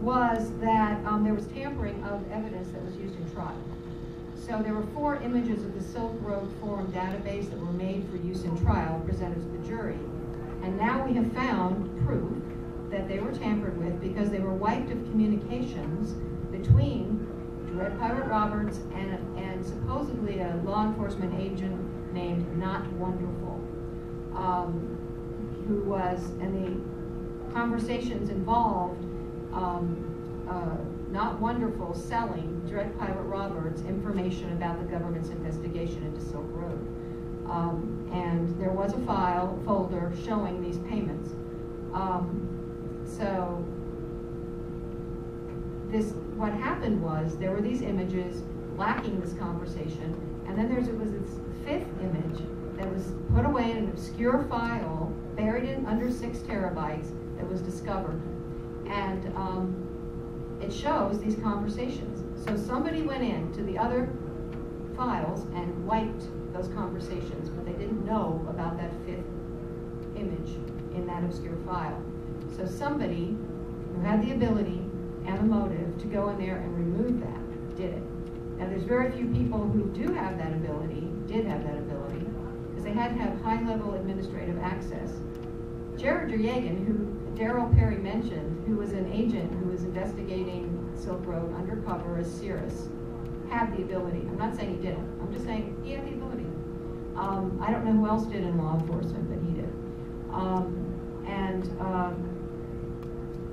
was that there was tampering of evidence that was used in trial. So there were 4 images of the Silk Road Forum database that were made for use in trial, presented to the jury. And now we have found proof that they were tampered with because they were wiped of communications between Dread Pirate Roberts and supposedly a law enforcement agent named Not Wonderful, who was, and the conversations involved Not Wonderful selling Dread Pirate Roberts information about the government's investigation into Silk Road. And there was a file folder showing these payments. So this, what happened was there were these images lacking this conversation, and then there was this 5th image that was put away in an obscure file, buried in under 6 terabytes, that was discovered. And it shows these conversations. So somebody went in to the other files and wiped those conversations, but they didn't know about that 5th image in that obscure file. So somebody who had the ability and the motive to go in there and remove that did it. Now there's very few people who do have that ability, did have that ability, because they had to have high-level administrative access. Jared Der-Yegian, who Daryl Perry mentioned, who was an agent who was investigating Silk Road undercover as Cirrus, had the ability. I'm not saying he didn't. I'm just saying he had the ability. I don't know who else did in law enforcement, but he did.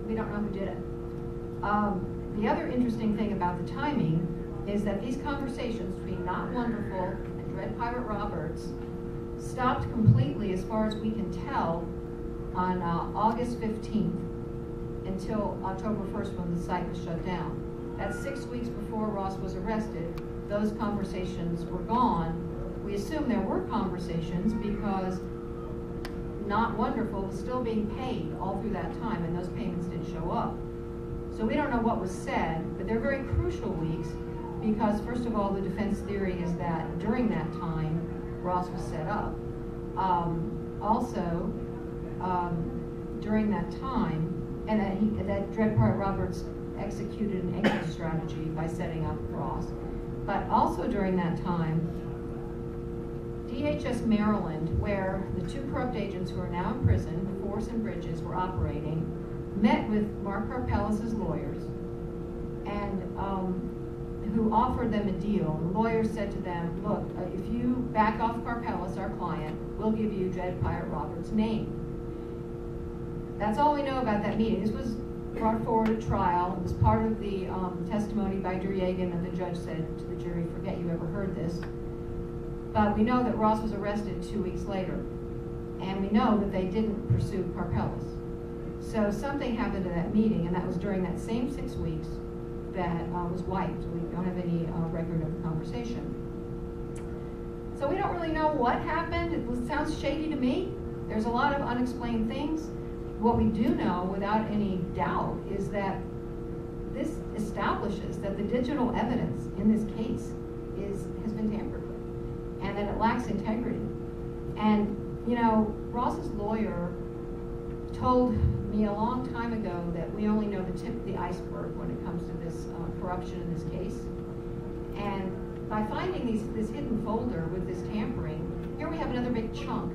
We don't know who did it. The other interesting thing about the timing is that these conversations between Not Wonderful and Dread Pirate Roberts stopped completely, as far as we can tell, on August 15th until October 1st when the site was shut down. That's 6 weeks before Ross was arrested. Those conversations were gone. We assume there were conversations because Not Wonderful was still being paid all through that time, and those payments didn't show up. So we don't know what was said, but they're very crucial weeks because, first of all, the defense theory is that during that time, Ross was set up. During that time, and that Dread Pirate Roberts executed an exit strategy by setting up Ross. But also during that time, DHS Maryland, where the 2 corrupt agents who are now in prison, Force and Bridges, were operating, met with Mark Karpeles' lawyers, and who offered them a deal. The lawyers said to them, look, if you back off Karpeles, our client, we'll give you Dread Pirate Roberts' name. That's all we know about that meeting. This was brought forward at trial. It was part of the testimony by Der-Yegian, and the judge said to the jury, forget you ever heard this. But we know that Ross was arrested 2 weeks later, and we know that they didn't pursue Karpeles. So something happened to that meeting, and that was during that same 6 weeks that was wiped. We don't have any record of the conversation. So we don't really know what happened. It sounds shady to me. There's a lot of unexplained things. What we do know, without any doubt, is that this establishes that the digital evidence in this case has been tampered with, and that it lacks integrity. And, you know, Ross's lawyer told me a long time ago that we only know the tip of the iceberg when it comes to this corruption in this case. And by finding this hidden folder with this tampering, here we have another big chunk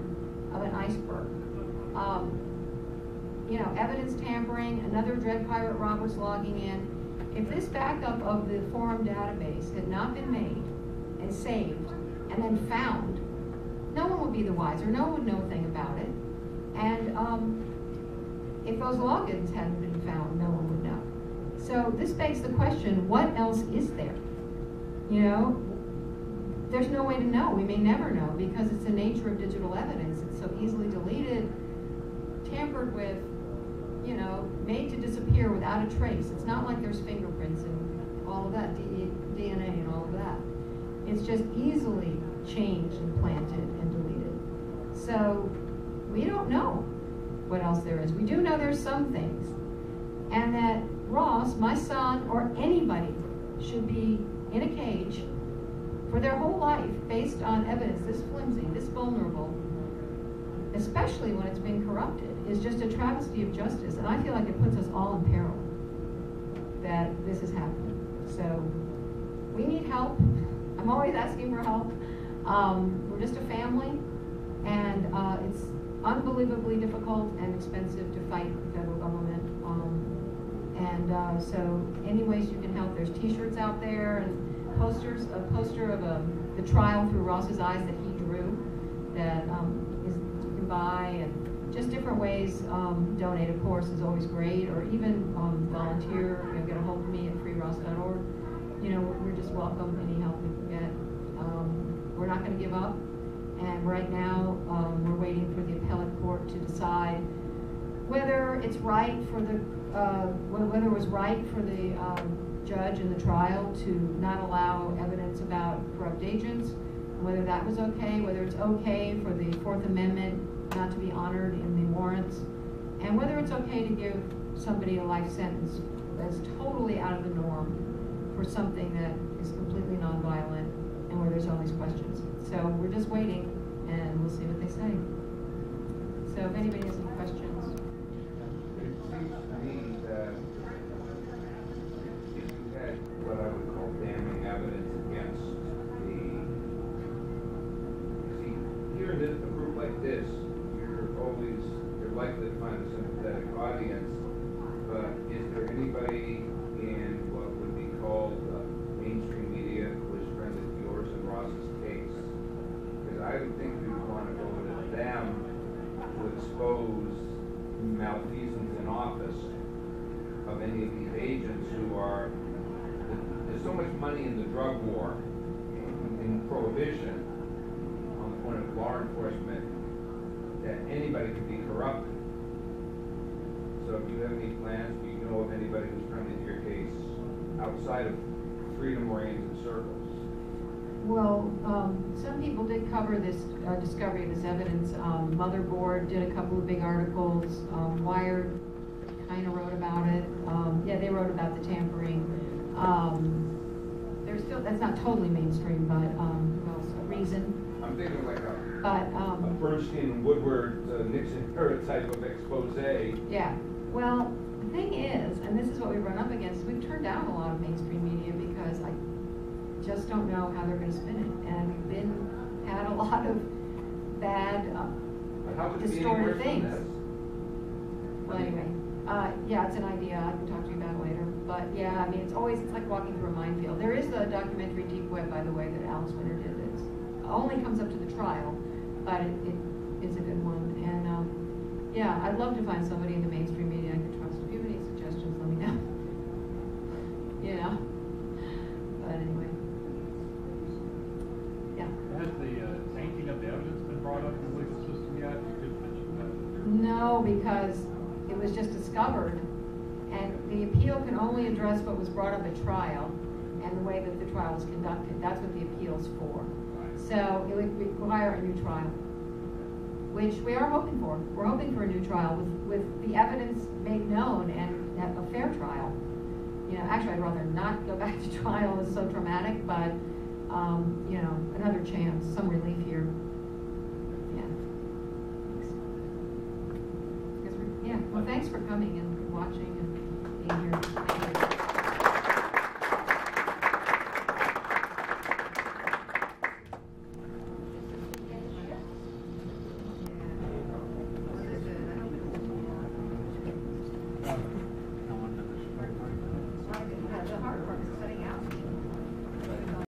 of an iceberg. You know, evidence tampering, another Dread Pirate Roberts logging in. If this backup of the forum database had not been made and saved and then found, no one would be the wiser, no one would know a thing about it. And if those logins hadn't been found, no one would know. So this begs the question, what else is there? You know, there's no way to know. We may never know because it's the nature of digital evidence. It's so easily deleted, tampered with, you know, made to disappear without a trace. It's not like there's fingerprints and all of that, DNA and all of that. It's just easily changed and planted and deleted. So we don't know what else there is. We do know there's some things. And that Ross, my son, or anybody should be in a cage for their whole life based on evidence this flimsy, this vulnerable, especially when it's been corrupted, is just a travesty of justice, and I feel like it puts us all in peril. that this is happening. So we need help. I'm always asking for help. We're just a family, and it's unbelievably difficult and expensive to fight the federal government. So any ways you can help, there's t-shirts out there and posters, a poster of the trial through Ross's eyes that he drew that you can buy, and just different ways. Donate, of course, is always great, or even volunteer, get a hold of me at freeross.org. We're just welcome any help we can get. We're not going to give up, and right now we're waiting for the appellate court to decide whether it's right for the whether it was right for the judge in the trial to not allow evidence about corrupt agents, whether that was okay, whether it's okay for the Fourth Amendment not to be honored in the warrants, and whether it's okay to give somebody a life sentence that's totally out of the norm for something that is completely nonviolent and where there's all these questions. So we're just waiting, and we'll see what they say. So if anybody has any questions. It seems to me that if you had what I would call damning evidence against here in a group like this, you're likely to find a sympathetic audience, but is there anybody in what would be called mainstream media who is friends with yours and Ross's case? Because I would think we would want to go to them to expose malfeasance in office of any of these agents who are, there's so much money in the drug war, in prohibition, point of law enforcement, that anybody could be corrupt. So if you have any plans, do you know of anybody who's friendly to your case outside of freedom-oriented circles? Well, some people did cover this discovery of this evidence. Motherboard did a couple of big articles. Wired kind of wrote about it. Yeah, they wrote about the tampering. There's still, that's not totally mainstream, but Reason. I'm thinking like a Bernstein, Woodward, Nixon era type of expose. Yeah. Well, the thing is, and this is what we run up against, we've turned down a lot of mainstream media because I just don't know how they're going to spin it. And we've had a lot of bad, distorted things. Well, anyway, yeah, it's an idea I can talk to you about later. But yeah, I mean, it's always, it's like walking through a minefield. There is the documentary Deep Web, by the way, that Alex Winter did. Only comes up to the trial, but it's a good one. And yeah, I'd love to find somebody in the mainstream media I could trust. If you have any suggestions, let me know. But anyway. Yeah. Has the tainting of the evidence been brought up in the legal system yet? No, because it was just discovered, and the appeal can only address what was brought up at trial and the way that the trial was conducted. That's what the appeal's for. So it would require a new trial, which we are hoping for. We're hoping for a new trial with the evidence made known and a fair trial. Actually, I'd rather not go back to trial. It's so traumatic, but another chance, some relief here. Yeah. Well, thanks for coming and watching and being here.